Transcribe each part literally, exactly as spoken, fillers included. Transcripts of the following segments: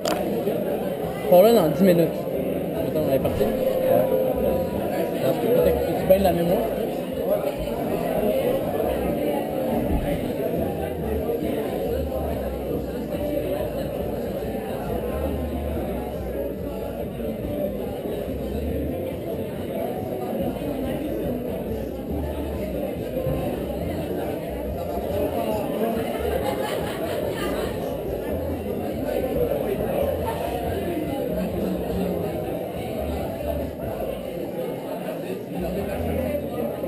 Pas là dans dix minutes. Attends, on est parti. Parce que peut-être que tu baignes la mémoire. Gracias.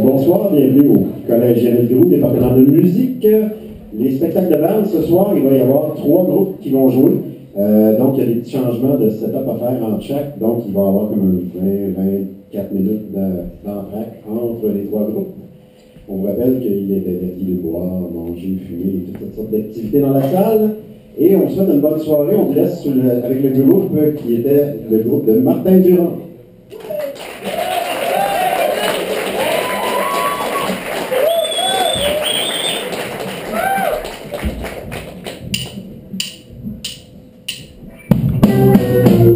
Bonsoir, bienvenue au Collège L T O, département de musique. Les spectacles de bande, ce soir, il va y avoir trois groupes qui vont jouer. Euh, donc, il y a des petits changements de setup à faire entre chaque. Donc, il va y avoir comme vingt à vingt-quatre minutes d'entraque entre les trois groupes. On vous rappelle qu'il y a de boire, manger, fumer, toutes sortes d'activités dans la salle. Et on vous souhaite une bonne soirée. On vous laisse sur le, avec le groupe qui était le groupe de Martin Durand. Thank you.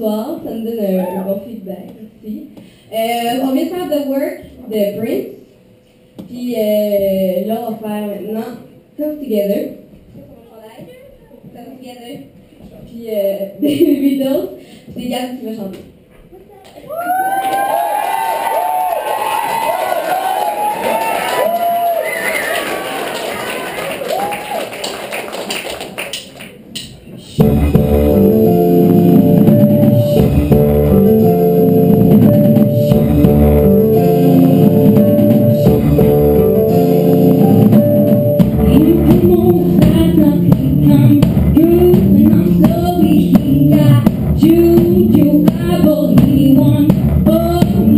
soir, ça me donne un, un bon feedback aussi. Euh, on vient de faire The Work de Prince. Puis euh, là, on va faire maintenant Come Together. Come Together. Puis euh, des Beatles, puis des gars qui vont chanter. You, you, I believe one, but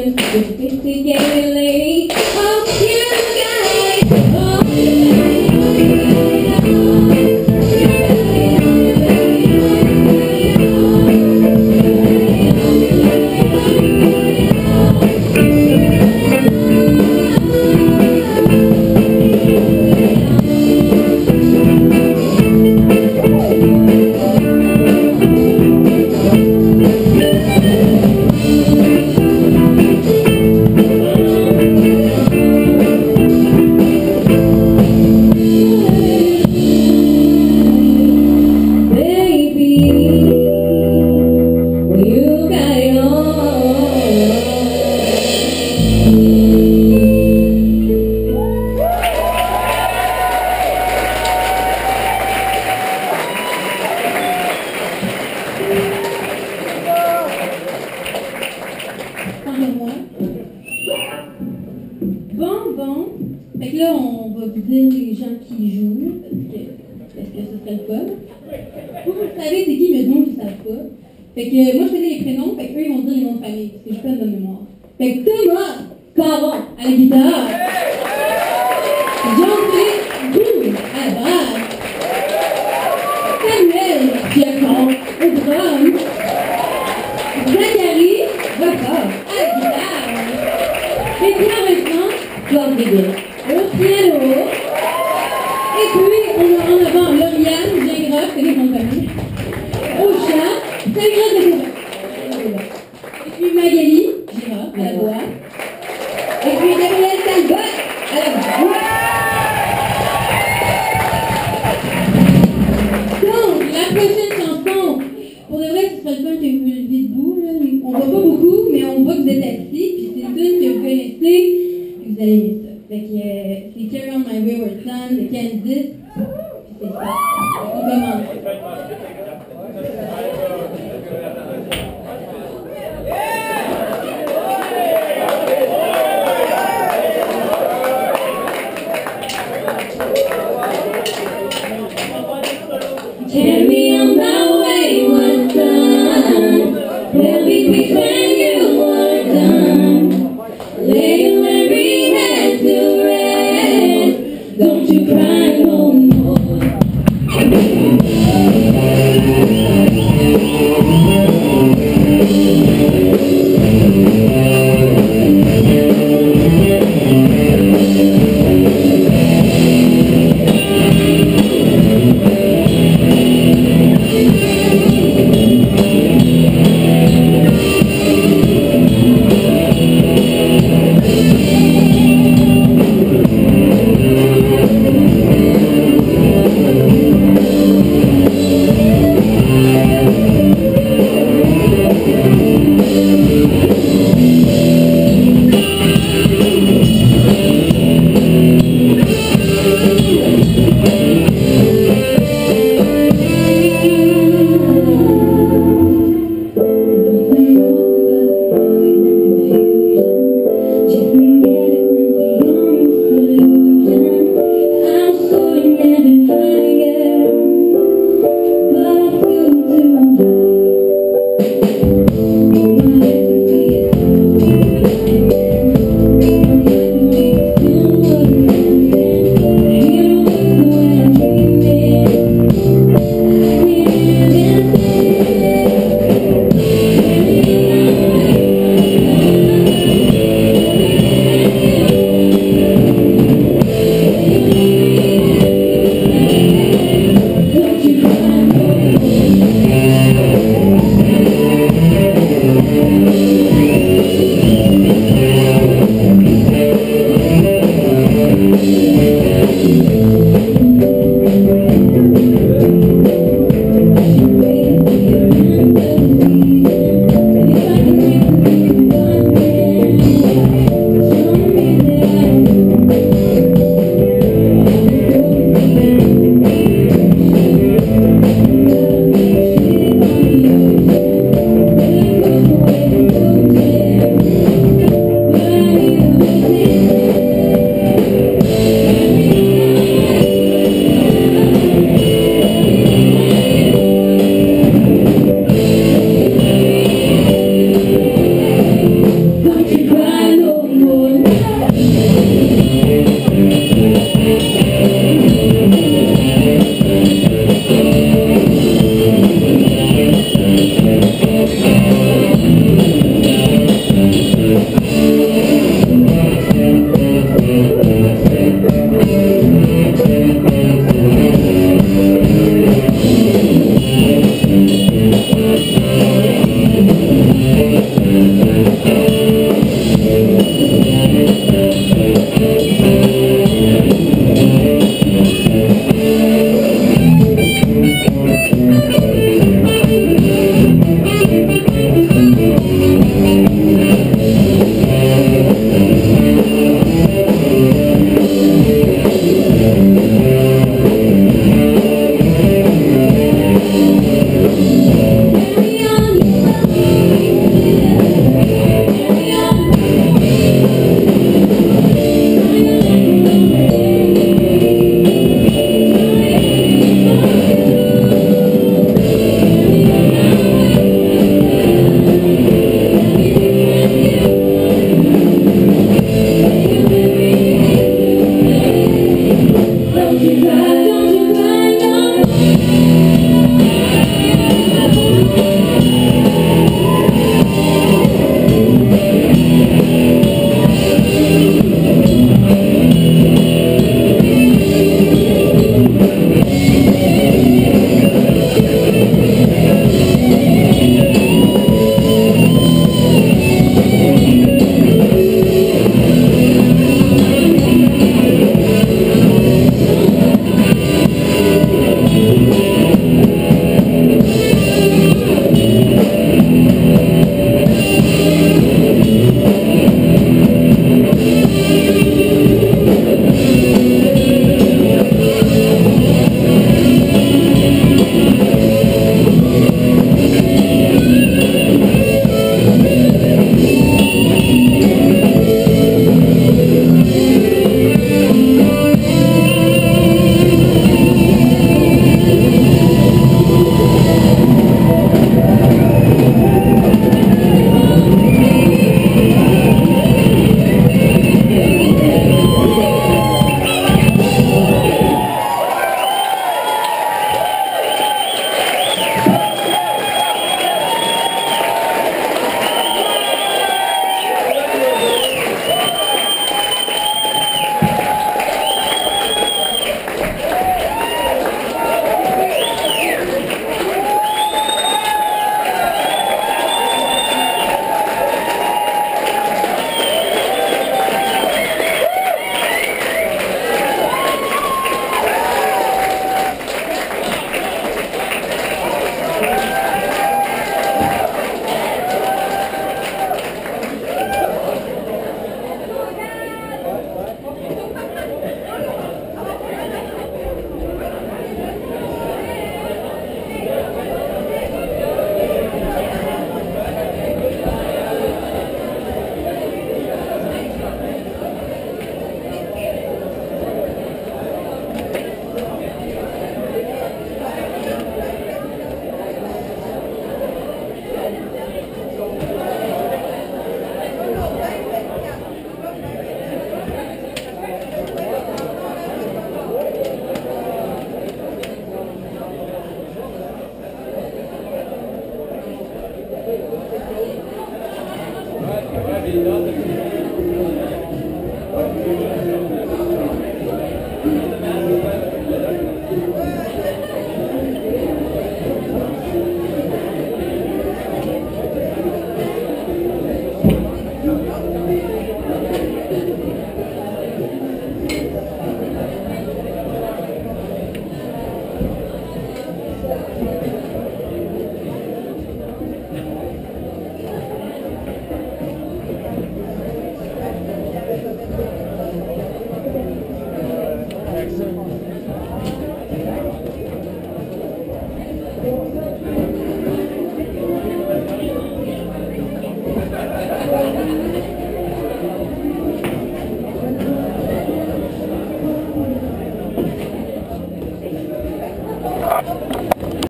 pumpkin, gay lady, pumpkin guy. Oh, don't you cry no more.